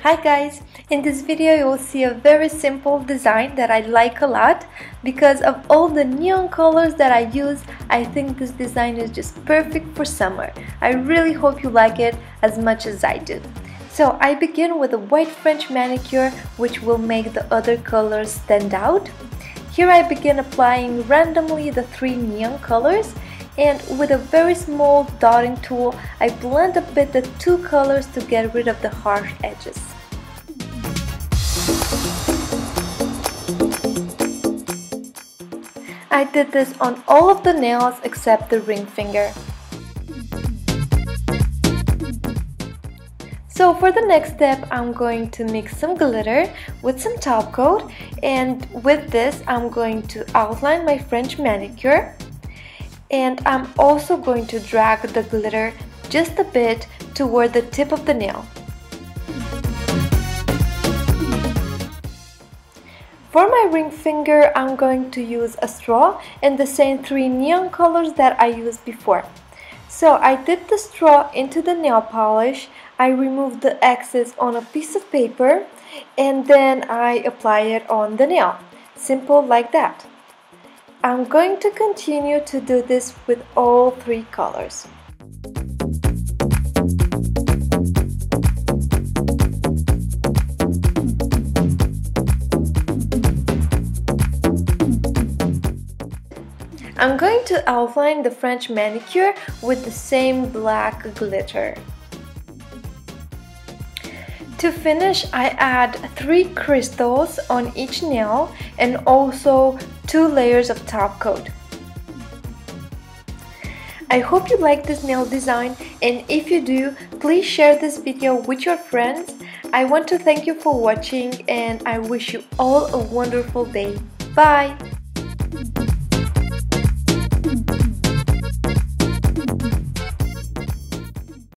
Hi guys, in this video you will see a very simple design that I like a lot. Because of all the neon colors that I use, I think this design is just perfect for summer. I really hope you like it as much as I do. So I begin with a white French manicure, which will make the other colors stand out. Here I begin applying randomly the three neon colors, and with a very small dotting tool I blend a bit the two colors to get rid of the harsh edges. I did this on all of the nails except the ring finger. So for the next step, I'm going to mix some glitter with some top coat, and with this I'm going to outline my French manicure. And I'm also going to drag the glitter just a bit toward the tip of the nail. For my ring finger, I'm going to use a straw and the same three neon colors that I used before. So I dipped the straw into the nail polish, I removed the excess on a piece of paper, and then I apply it on the nail. Simple like that. I'm going to continue to do this with all three colors. I'm going to outline the French manicure with the same black glitter. To finish, I add three crystals on each nail and also two layers of top coat. I hope you like this nail design, and if you do, please share this video with your friends. I want to thank you for watching, and I wish you all a wonderful day. Bye!